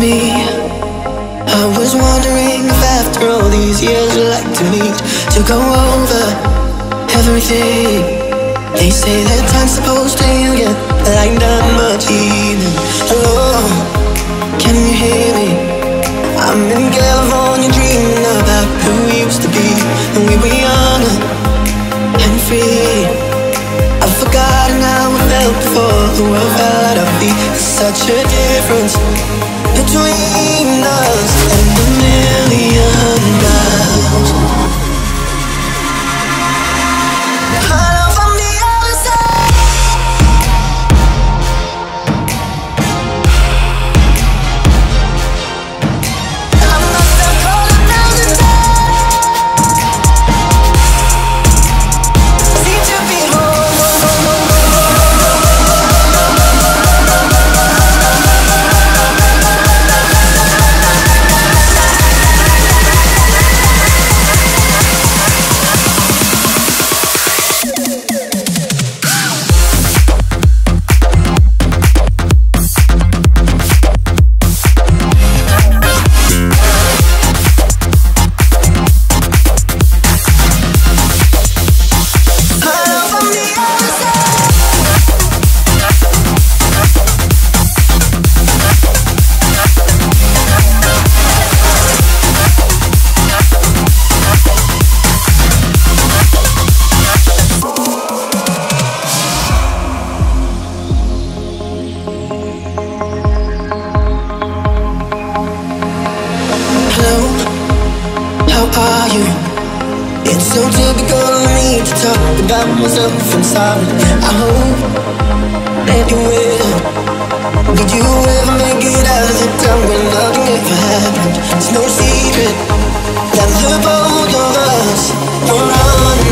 me. I was wondering if after all these years you'd like to meet, to go over everything. They say that time's supposed to get like that much evening. Hello, can you hear me? I'm in California dreaming about who we used to be, when we were young and free. I've forgotten how I felt before the world fell at our feet. There's such a difference between us and a million miles. Hello from the other side. I'm not that cold, a thousand times. Need to be home. It's so typical of me to talk about myself and sorry. I hope that you will. Did you ever make it out of the time when nothing ever happened? It's no secret that the both of us were on.